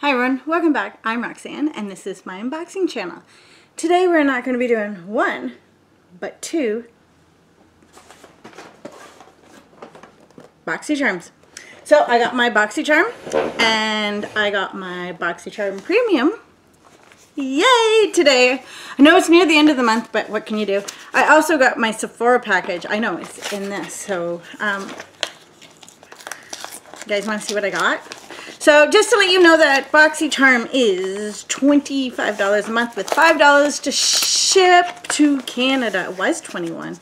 Hi everyone, welcome back. I'm Roxanne and this is my unboxing channel. Today we're not going to be doing one, but two Boxy Charms. So I got my Boxy Charm and I got my Boxy Charm Premium. Yay, today. I know it's near the end of the month, but what can you do? I also got my Sephora package. I know it's in this, so you guys want to see what I got? So just to let you know that BoxyCharm is $25 a month with $5 to ship to Canada. It was $21.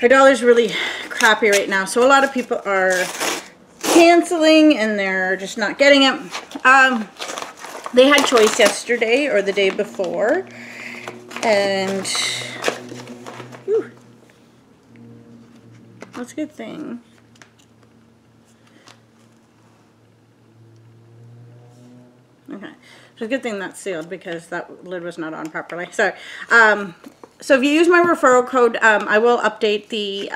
Her dollar's really crappy right now, so a lot of people are canceling and they're just not getting it. They had choice yesterday or the day before, and whew, that's a good thing. Okay, so it's a good thing that's sealed because that lid was not on properly. Sorry. So if you use my referral code, I will update the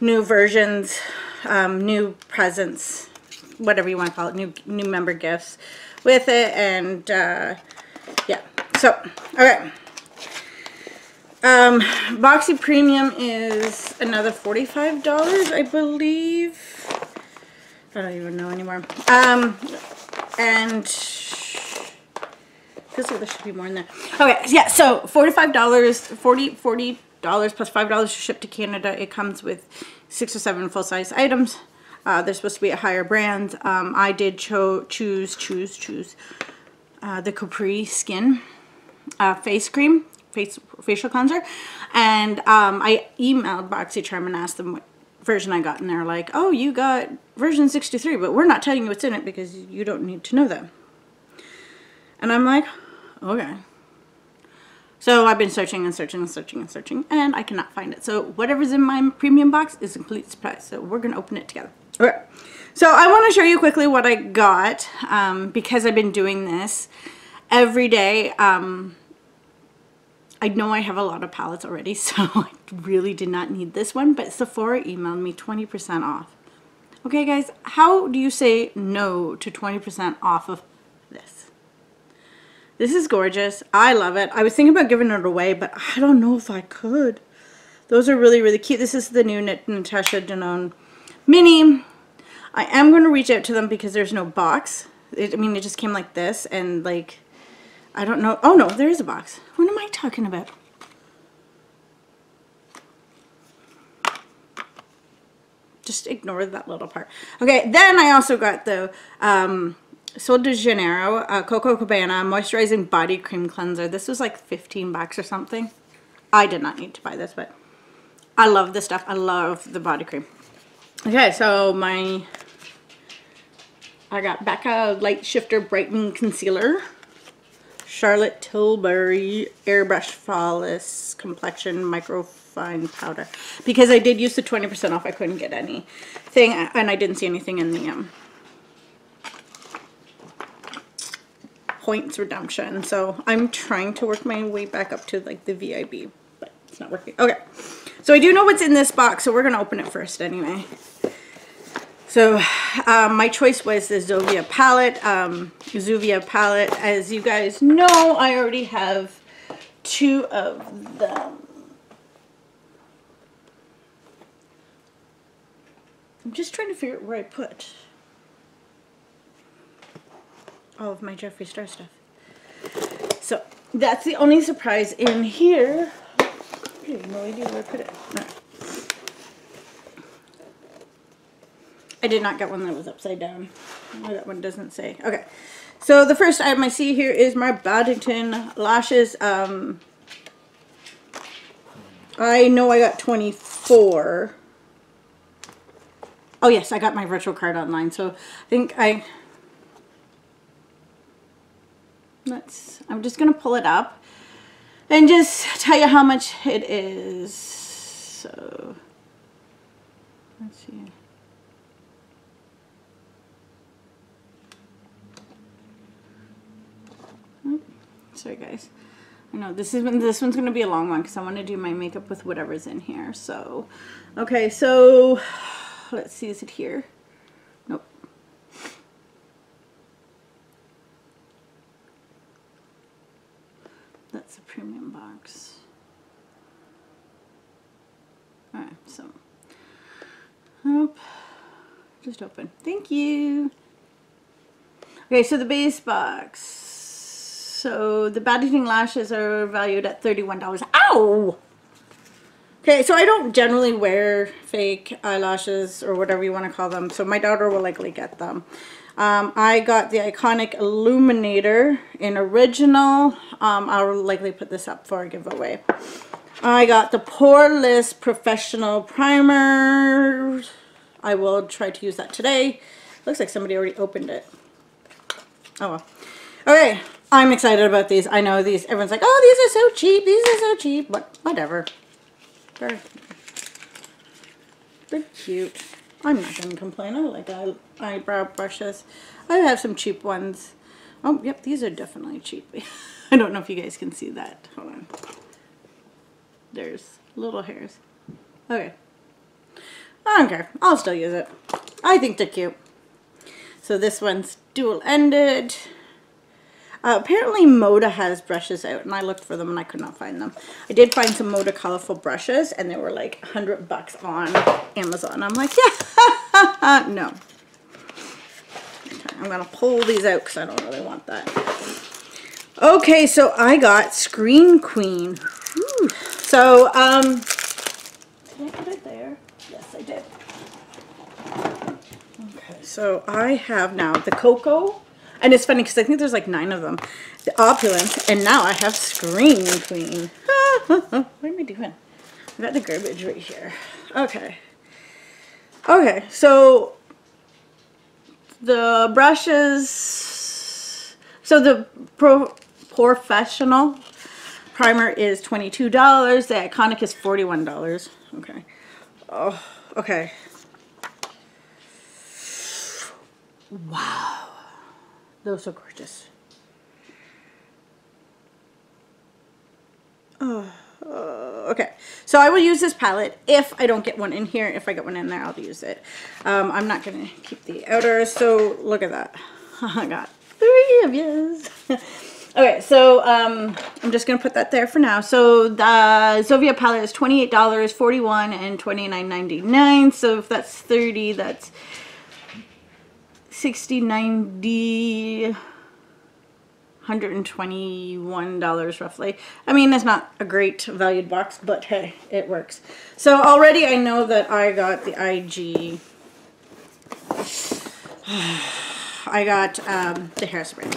new versions, new presents, whatever you want to call it, new member gifts with it, and yeah. So, all right. Boxy Premium is another $45, I believe. I don't even know anymore. And this there should be more in there. Okay, yeah, so $40 plus $5 to ship to Canada. It comes with 6 or 7 full-size items. They're supposed to be at higher brands. I did choose the Capri Skin face cream, facial cleanser, and I emailed BoxyCharm and asked them what version I got, and they're like, oh, you got version 63, but we're not telling you what's in it because you don't need to know that. And I'm like, okay. So I've been searching and searching and searching and searching, and I cannot find it. So whatever's in my premium box is a complete surprise, so we're going to open it together. All right. So I want to show you quickly what I got because I've been doing this every day. I know I have a lot of palettes already, so I really did not need this one, but Sephora emailed me 20% off. Okay guys, how do you say no to 20% off of this? This is gorgeous. I love it. I was thinking about giving it away, but I don't know if I could. Those are really, really cute. This is the new Natasha Denona Mini. I am going to reach out to them because there's no box. I mean, it just came like this, and like, I don't know. Oh no, there is a box. What am I talking about? Just ignore that little part. Okay, then I also got the Sol de Janeiro Coco Cabana Moisturizing Body Cream Cleanser. This was like 15 bucks or something. I did not need to buy this, but I love this stuff. I love the body cream. Okay, so I got Becca Light Shifter Brightening Concealer. Charlotte Tilbury Airbrush Flawless Complexion Microfine Powder. Because I did use the 20% off, I couldn't get anything, and I didn't see anything in the points redemption. So I'm trying to work my way back up to like the VIB, but it's not working. Okay, so I do know what's in this box, so we're going to open it first anyway. So my choice was the Zuvia palette. As you guys know, I already have 2 of them. I'm just trying to figure out where I put all of my Jeffree Star stuff. So that's the only surprise in here. I have no idea where I put it. I did not get one that was upside down. No, that one doesn't say. Okay, so the first item I see here is my Baddington lashes. I know I got 24. Oh yes, I got my virtual card online, so I think I'm just gonna pull it up and just tell you how much it is. So let's see. Sorry guys, I know this one's going to be a long one because I want to do my makeup with whatever's in here. So, okay, so let's see, is it here? Nope. That's a premium box. Alright, so. Nope. Just open. Thank you. Okay, so the base box. So the Baddington lashes are valued at $31. Ow! Okay, so I don't generally wear fake eyelashes or whatever you want to call them. So my daughter will likely get them. I got the Iconic Illuminator in original. I'll likely put this up for a giveaway. I got the Poreless Professional Primer. I will try to use that today. Looks like somebody already opened it. Oh well. Okay, I'm excited about these. I know these, everyone's like, oh, these are so cheap. These are so cheap, but whatever. They're cute. I'm not going to complain. I like eyebrow brushes. I have some cheap ones. Oh, yep, these are definitely cheap. I don't know if you guys can see that. Hold on. There's little hairs. Okay. I don't care. I'll still use it. I think they're cute. So this one's dual-ended. Apparently Moda has brushes out, and I looked for them and I could not find them. I did find some Moda colorful brushes, and they were like $100 on Amazon. I'm like, yeah, no. Okay, I'm gonna pull these out because I don't really want that. Okay, so I got Screen Queen. Whew. So, did I put it there? Yes, I did. Okay, so I have now the Cocoa. And it's funny because I think there's like 9 of them. The Opulent, and now I have Screen Clean. What am I doing? I got the garbage right here. Okay. Okay, so the brushes. So the Professional Primer is $22. The Iconic is $41. Okay. Oh, okay. Wow. Those are gorgeous. Okay, so I will use this palette if I don't get one in here. If I get one in there, I'll use it. I'm not going to keep the outer, so look at that. I got 3 of yous. Okay, so I'm just going to put that there for now. So the Zuvia palette is $28, $41, and $29.99. So if that's 30, that's 60, 90, $121 roughly. I mean, that's not a great valued box, but hey, it works. So already I know that I got the IG. I got the hairspray.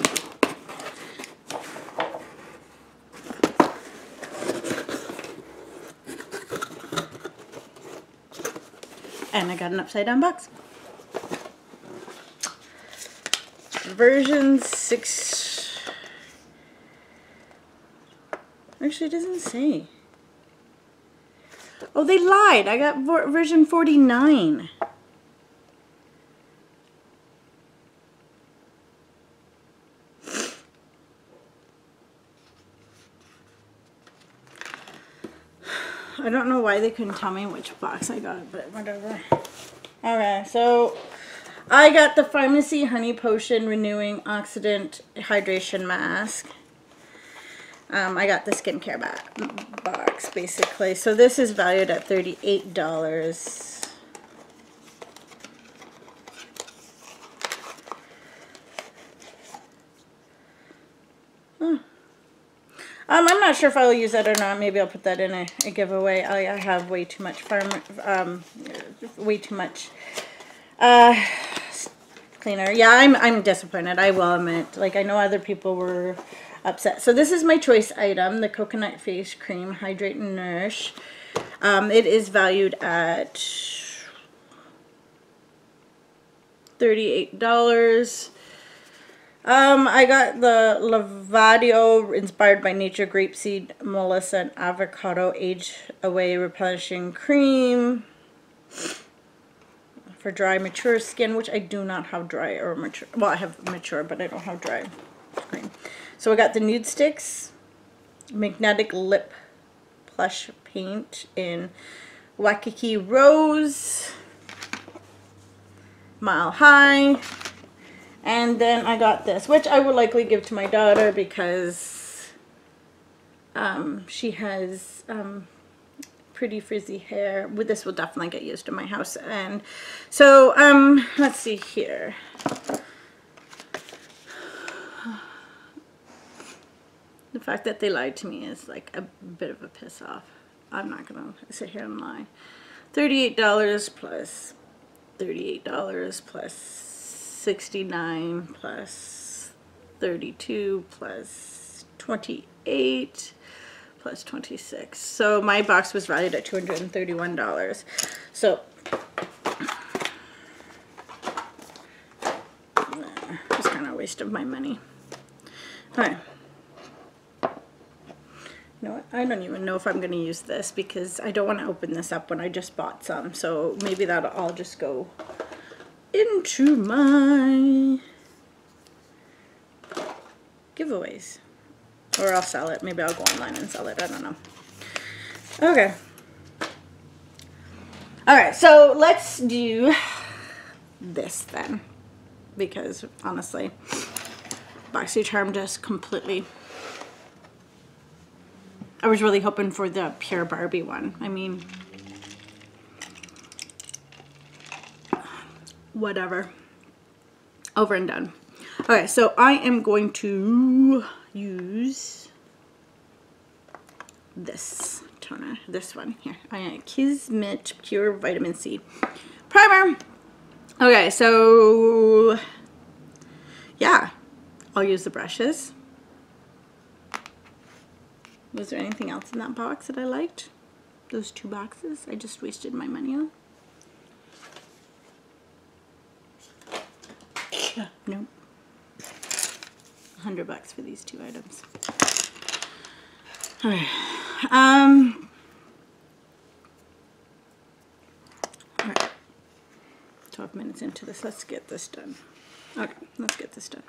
And I got an upside down box. Version 6. Actually, it doesn't say. Oh, they lied. I got version 49. I don't know why they couldn't tell me which box I got, but whatever. Okay, so I got the Farmacy Honey Potion Renewing Oxidant Hydration Mask. I got the skincare box, basically. So this is valued at $38. I'm not sure if I'll use that or not. Maybe I'll put that in a giveaway. I have way too much cleaner. Yeah, I'm disappointed. I will admit. Like, I know other people were upset. So this is my choice item, the Coconut Face Cream Hydrate and Nourish. It is valued at $38. I got the Lavado Inspired by Nature Grapeseed, Molasses, and Avocado Age Away Replenishing Cream for dry, mature skin, which I do not have dry or mature. Well, I have mature, but I don't have dry cream. So I got the Nudestix Magnetic Lip Plush Paint in Wakiki Rose, Mile High, and then I got this, which I will likely give to my daughter because She has pretty frizzy hair. This will definitely get used in my house. And so let's see here. The fact that they lied to me is like a bit of a piss off. I'm not gonna sit here and lie. $38 plus $38 plus $69 plus $32 plus $28 plus $26. So my box was valued at $231. So it was kind of a waste of my money. All right. No, I don't even know if I'm going to use this because I don't want to open this up when I just bought some. So maybe that'll all just go into my giveaways. Or I'll sell it. Maybe I'll go online and sell it. I don't know. Okay. Alright, so let's do this then. Because honestly, Boxy Charm just completely... I was really hoping for the pure Barbie one. I mean, whatever. Over and done. Okay, so I am going to use this toner. This one here. Kismet Pure Vitamin C Primer. Okay, so yeah, I'll use the brushes. Was there anything else in that box that I liked? Those two boxes I just wasted my money on? Nope. $100 for these two items. Alright. Alright. 12 minutes into this. Let's get this done. Okay, let's get this done.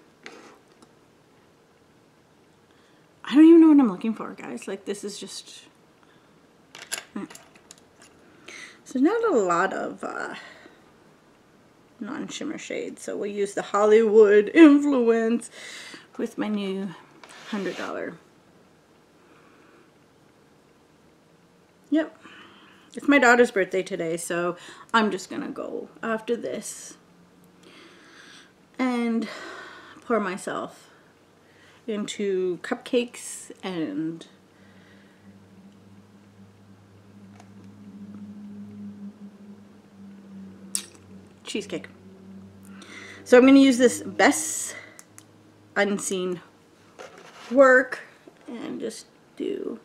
I don't even know what I'm looking for, guys. Like, this is just... So not a lot of non-shimmer shades. So we'll use the Hollywood Influence with my new $100. Yep. It's my daughter's birthday today, so I'm just going to go after this and pour myself into cupcakes and cheesecake. So I'm going to use this Best Unseen Work and just do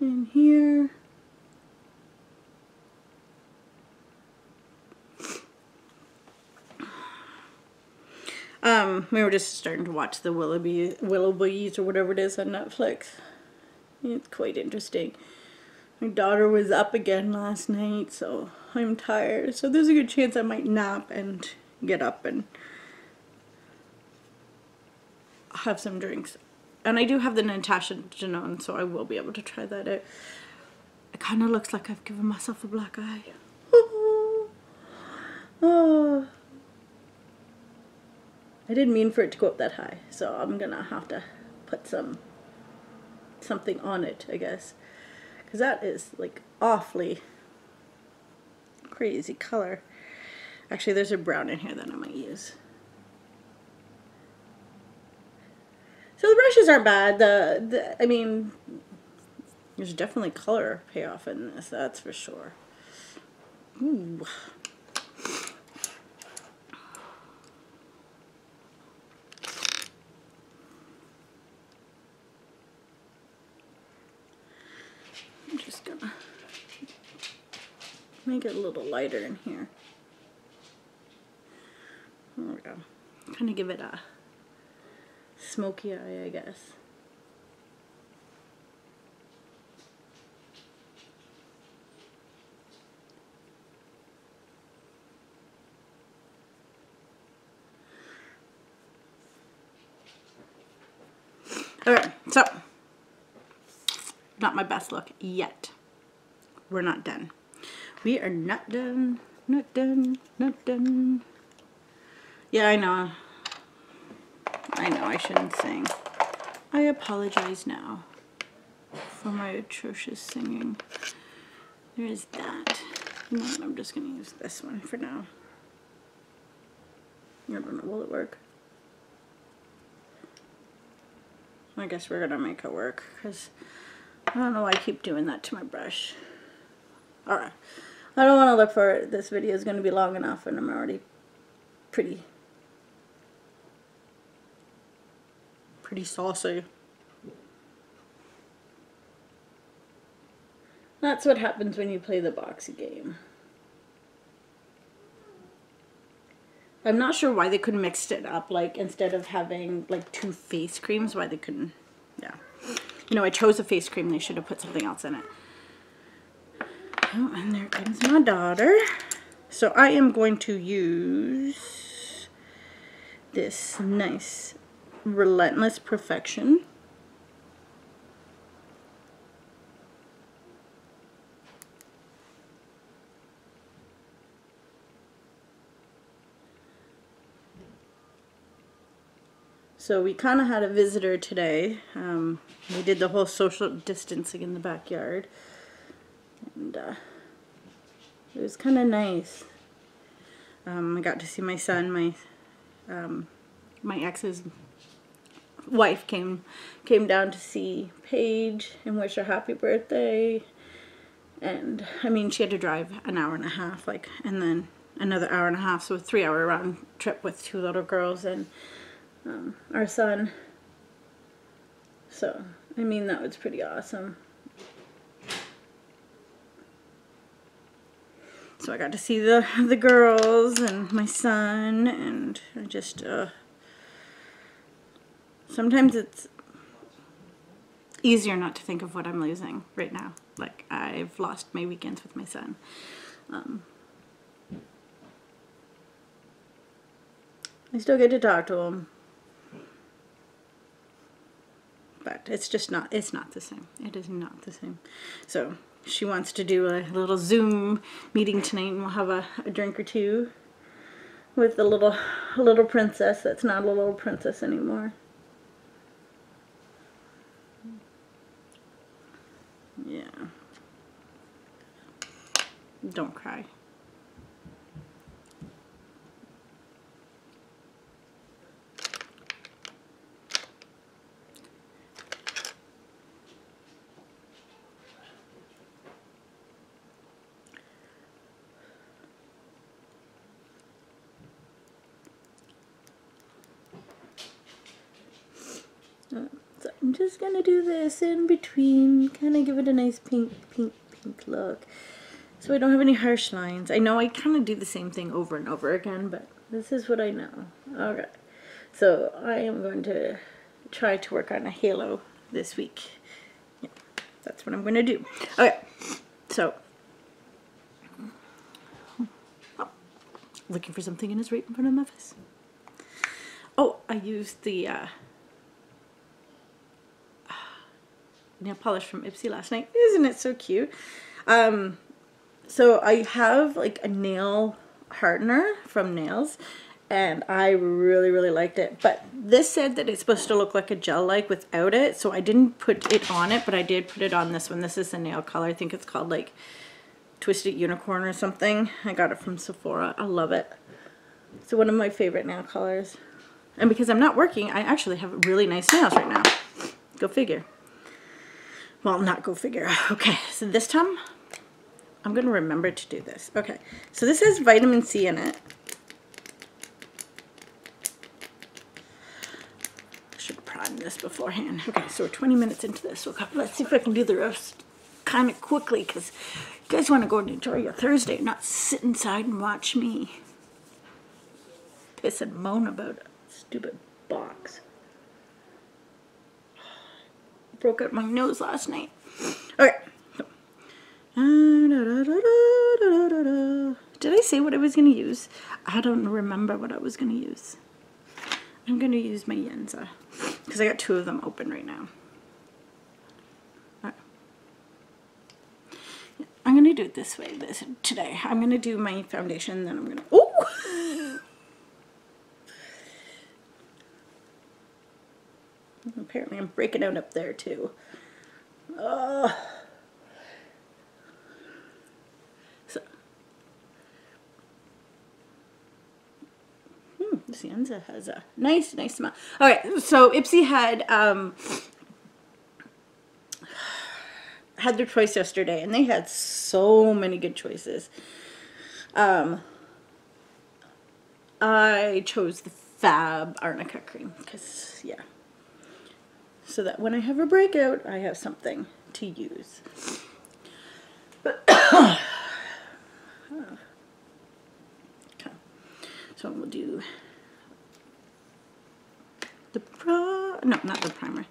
in here. We were just starting to watch the Willoughbys or whatever it is on Netflix. It's quite interesting. My daughter was up again last night, so I'm tired. So there's a good chance I might nap and get up and have some drinks. And I do have the Natasha Denona, so I will be able to try that out. It kind of looks like I've given myself a black eye. Oh. I didn't mean for it to go up that high, so I'm gonna have to put something on it, I guess, because that is like awfully crazy color. Actually, there's a brown in here that I might use. So the brushes aren't bad. I mean, there's definitely color payoff in this, that's for sure. Ooh. Make it a little lighter in here. There we go. Kind of give it a smoky eye, I guess. Alright, so not my best look yet. We're not done. We are not done, not done, not done. Yeah, I know. I know I shouldn't sing. I apologize now for my atrocious singing. There is that. You know what, I'm just gonna use this one for now. I don't know, will it work? I guess we're gonna make it work, because I don't know why I keep doing that to my brush. Alright, I don't want to look for it. This video is going to be long enough and I'm already pretty saucy. That's what happens when you play the boxy game. I'm not sure why they couldn't mix it up, like instead of having like two face creams, why they couldn't, yeah. You know, I chose a face cream, they should have put something else in it. Oh, and there comes my daughter. So I am going to use this nice Relentless Perfection. So we kind of had a visitor today. We did the whole social distancing in the backyard. And it was kind of nice. I got to see my son. My my ex's wife came down to see Paige and wish her happy birthday. And I mean, she had to drive an hour and a half, like, and then another hour and a half, so a 3-hour round trip with two little girls and our son. So I mean, that was pretty awesome. So I got to see the girls and my son, and I just, sometimes it's easier not to think of what I'm losing right now. Like, I've lost my weekends with my son. I still get to talk to him, but it's just not, it's not the same. It is not the same. So she wants to do a little Zoom meeting tonight, and we'll have a drink or two with the little princess that's not a little princess anymore. Yeah. Don't cry. So I'm just going to do this in between, kind of give it a nice pink look, so I don't have any harsh lines. I know I kind of do the same thing over and over again, but this is what I know. Okay, so I am going to try to work on a halo this week. Yeah, that's what I'm going to do. Okay, so looking for something and it's right in front of my face. Oh, I used the nail polish from Ipsy last night. Isn't it so cute? So I have like a nail hardener from Nails, and I really liked it, but this said that it's supposed to look like a gel like without it, so I didn't put it on it, but I did put it on this one. This is the nail color. I think it's called like Twisted Unicorn or something. I got it from Sephora. I love it. It's one of my favorite nail colors, and because I'm not working, I actually have really nice nails right now. Go figure. Well, not go figure. Okay, so this time I'm gonna remember to do this. Okay, so this has vitamin C in it. I should prime this beforehand. Okay, so we're 20 minutes into this. Okay, let's see if I can do the rest kind of quickly, because you guys want to go and enjoy your Thursday, not sit inside and watch me piss and moan about a stupid box. Broke out my nose last night. Okay. Did I say what I was going to use? I don't remember what I was going to use. I'm going to use my Yenza, because I got two of them open right now. Right. I'm going to do it this way today. I'm going to do my foundation, then I'm going to... Oh! breaking out up there too. Sienza has a nice smell. Okay, so Ipsy had had their choice yesterday, and they had so many good choices. I chose the Fab Arnica cream because, yeah, so that when I have a breakout, I have something to use. But okay, so we'll do the no, not the primer.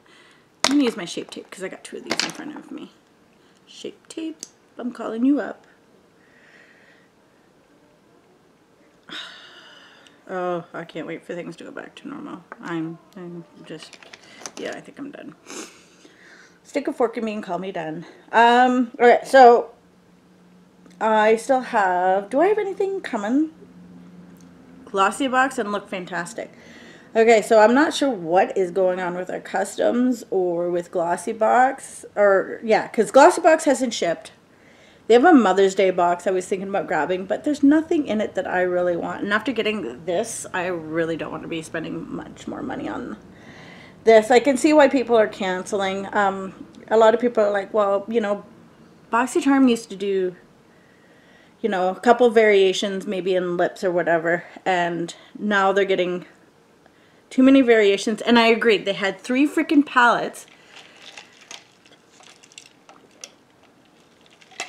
I'm gonna use my Shape Tape because I got two of these in front of me. Shape Tape, I'm calling you up. Oh, I can't wait for things to go back to normal. I'm just, yeah, I think I'm done. Stick a fork in me and call me done. Okay, so I still have, do I have anything coming? Glossy Box and Look Fantastic. Okay, so I'm not sure what is going on with our customs or with Glossy Box. Or, yeah, because Glossy Box hasn't shipped. They have a Mother's Day box I was thinking about grabbing, but there's nothing in it that I really want. And after getting this, I really don't want to be spending much more money on this. I can see why people are canceling. A lot of people are like, well, you know, BoxyCharm used to do, you know, a couple variations maybe in lips or whatever. And now they're getting too many variations, and I agreed. They had three freaking palettes,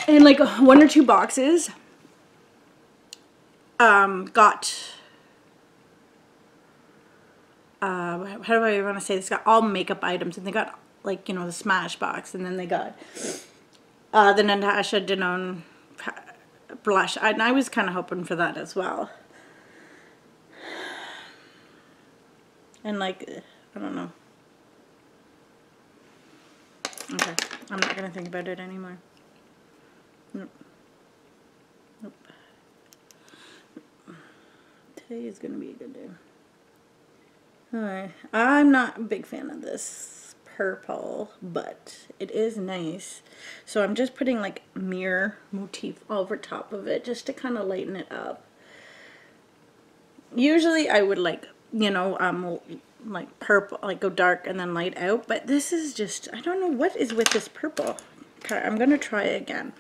and like one or two boxes got, how do I want to say this? Got all makeup items, and they got, like, you know, the Smashbox, and then they got the Natasha Denona blush, and I was kind of hoping for that as well. And, like, I don't know. Okay, I'm not going to think about it anymore. Nope. Nope. Today is going to be a good day. Alright, I'm not a big fan of this purple, but it is nice. So I'm just putting, like, mirror motif over top of it just to kind of lighten it up. Usually I would, like, you know, like purple, like go dark and then light out, but this is just, I don't know what is with this purple. Okay, I'm gonna try again.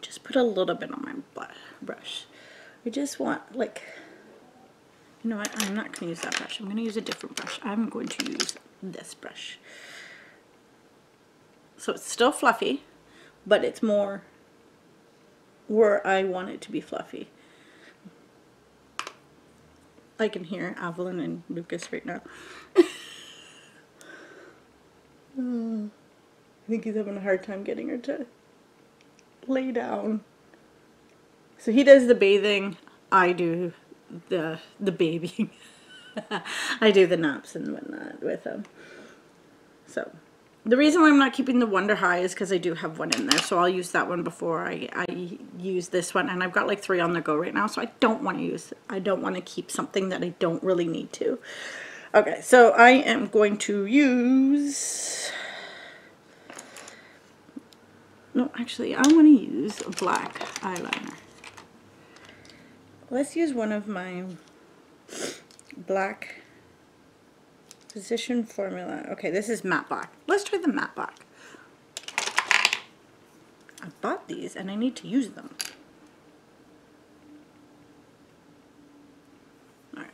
Just put a little bit on my brush. I just want, like, you know what, I'm not gonna use that brush. I'm gonna use a different brush. I'm going to use this brush. So it's still fluffy, but it's more where I want it to be fluffy. I can hear Avalon and Lucas right now. I think he's having a hard time getting her to lay down. So he does the bathing, I do the babying. I do the naps and whatnot with him. So the reason why I'm not keeping the Wonder High is because I do have one in there, so I'll use that one before I use this one. And I've got like three on the go right now, so I don't want to use it. I don't want to keep something that I don't really need to. Okay, so I am going to use... No, actually, I want to use a black eyeliner. Let's use one of my black... Position formula. Okay, this is matte black. Let's try the matte black. I bought these and I need to use them. All right.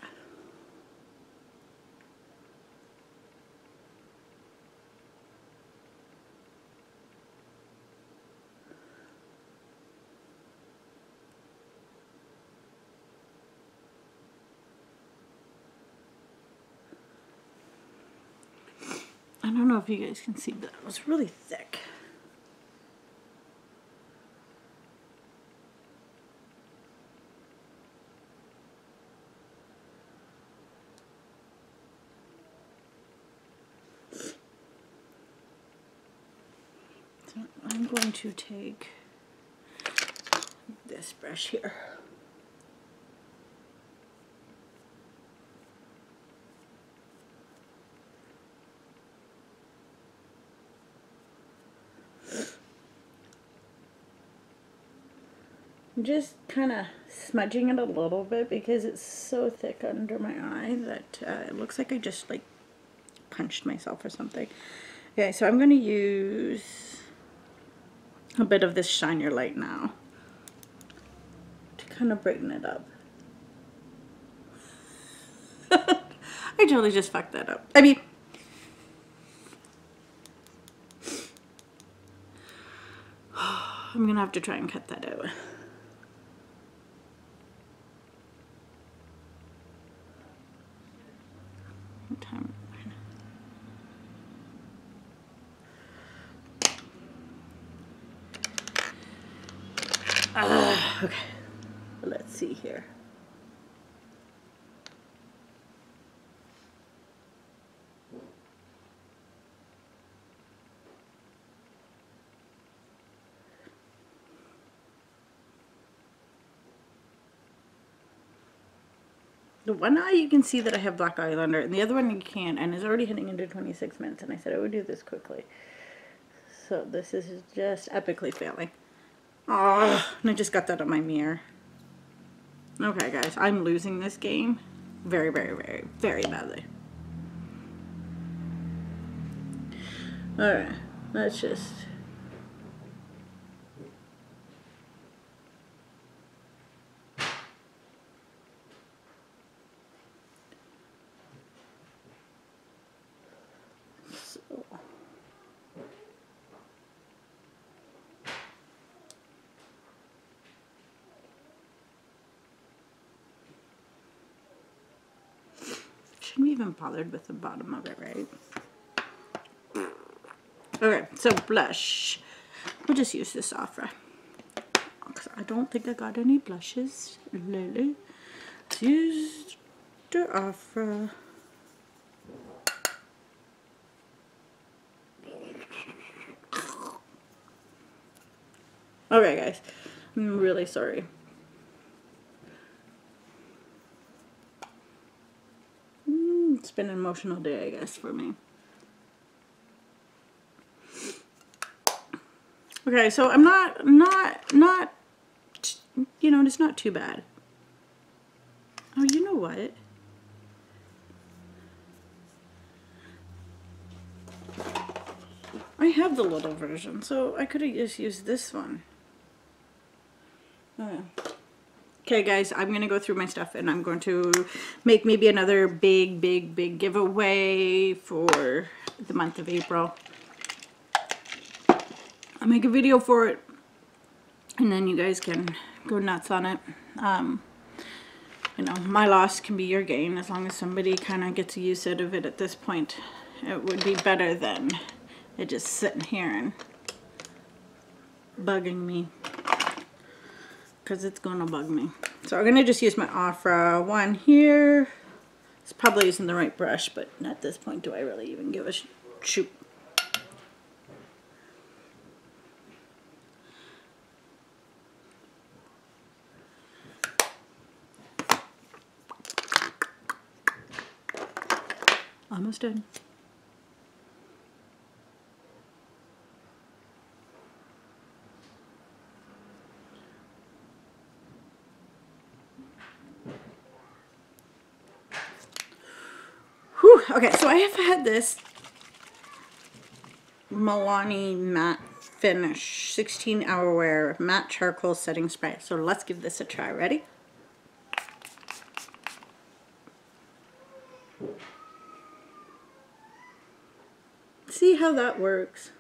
I don't know if you guys can see, but it was really thick. So I'm going to take this brush here. I'm just kind of smudging it a little bit because it's so thick under my eye that it looks like I just like punched myself or something. Okay, so I'm going to use a bit of this Shine Your Light now to kind of brighten it up. I totally just fucked that up. I mean, I'm gonna have to try and cut that out. What time? Okay, let's see here. The one eye you can see that I have black eyeliner, and the other one you can't, and it's already heading into 26 minutes, and I said I would do this quickly. So this is just epically failing. Oh, and I just got that on my mirror. Okay, guys, I'm losing this game very, very, very, very badly. Alright, let's just... shouldn't even bothered with the bottom of it, right? Okay, so blush. We'll just use this Ofra. I don't think I got any blushes lately. Let's use the Ofra. Okay, guys. I'm really sorry. It's been an emotional day, I guess, for me. Okay, so I'm not, you know, it's not too bad. Oh, you know what? I have the little version, so I could have just used this one. Oh, yeah. Okay, guys, I'm going to go through my stuff, and I'm going to make maybe another big giveaway for the month of April. I'll make a video for it, and then you guys can go nuts on it. You know, my loss can be your gain. As long as somebody kind of gets a use out of it at this point, it would be better than it just sitting here and bugging me. Because it's going to bug me. So I'm going to just use my Ofra one here. This probably isn't the right brush, but at this point do I really even give a shoot. Almost done. Okay, so I have had this Milani matte finish 16-hour wear matte charcoal setting spray. So let's give this a try. Ready? See how that works.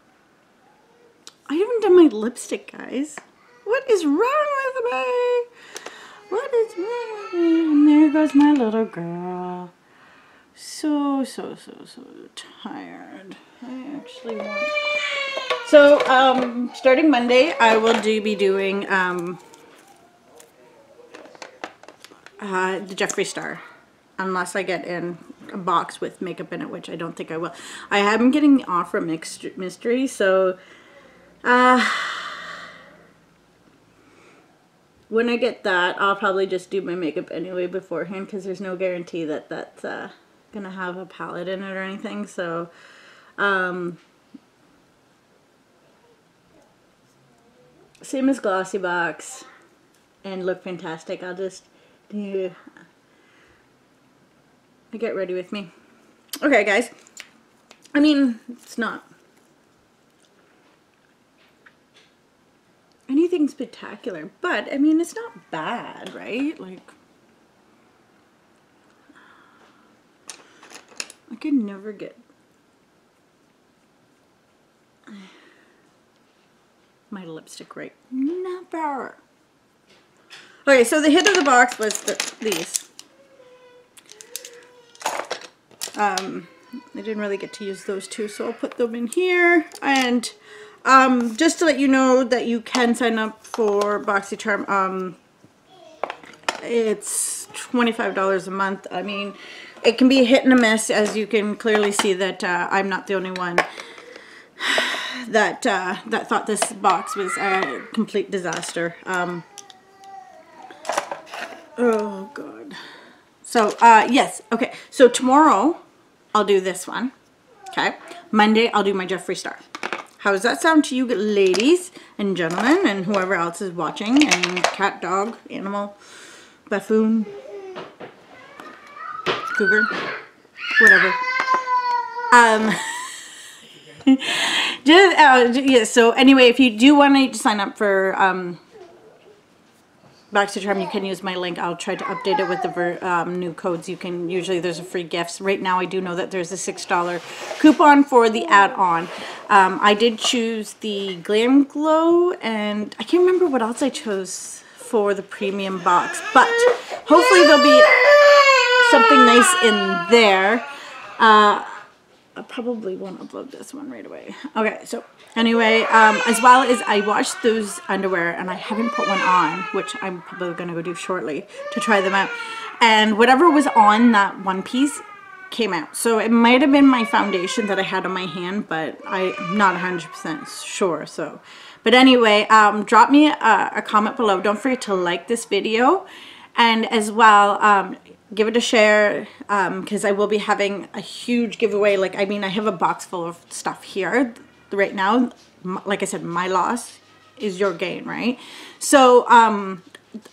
I haven't done my lipstick, guys. What is wrong with me? What is wrong with me? And there goes my little girl. So tired. I actually want... So, starting Monday, I will be doing, the Jeffree Star. Unless I get in a box with makeup in it, which I don't think I will. I am getting the Ofra Mixed Mystery, so, when I get that, I'll probably just do my makeup anyway beforehand, because there's no guarantee that that's, gonna have a palette in it or anything, so same as Glossy Box, and look fantastic. I'll just get ready with me. Okay guys, I mean, it's not anything spectacular, but I mean, it's not bad, right? Like, I could never get my lipstick right. Never. Okay, so the hit of the box was these. I didn't really get to use those two, so I'll put them in here. And just to let you know that you can sign up for Boxy Charm. It's $25 a month. I mean, it can be hit and a miss, as you can clearly see that I'm not the only one that that thought this box was a complete disaster. Oh god. So yes, okay, so tomorrow I'll do this one. Okay, Monday I'll do my Jeffree Star. How does that sound to you ladies and gentlemen and whoever else is watching, and cat, dog, animal, buffoon, cougar, whatever. Yeah, so anyway, if you do want to sign up for Boxy Charm, you can use my link. I'll try to update it with the new codes. You can, usually there's a free gifts. Right now I do know that there's a $6 coupon for the add-on. I did choose the Glam Glow, and I can't remember what else I chose for the premium box, but hopefully there'll be something nice in there. I probably won't upload this one right away. Okay, so anyway, as well as I washed those underwear, and I haven't put one on, which I'm probably going to go do shortly to try them out. And whatever was on that one piece came out. So it might have been my foundation that I had on my hand, but I'm not 100% sure. So, but anyway, drop me a comment below. Don't forget to like this video. And as well, give it a share, because I will be having a huge giveaway. Like, I mean, I have a box full of stuff here right now. Like I said, my loss is your gain, right? So I'm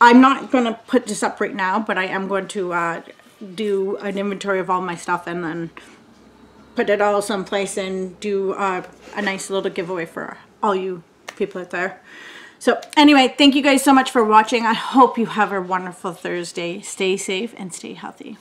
not going to put this up right now, but I am going to do an inventory of all my stuff and then put it all someplace and do a nice little giveaway for all you people out there. So anyway, thank you guys so much for watching. I hope you have a wonderful Thursday. Stay safe and stay healthy.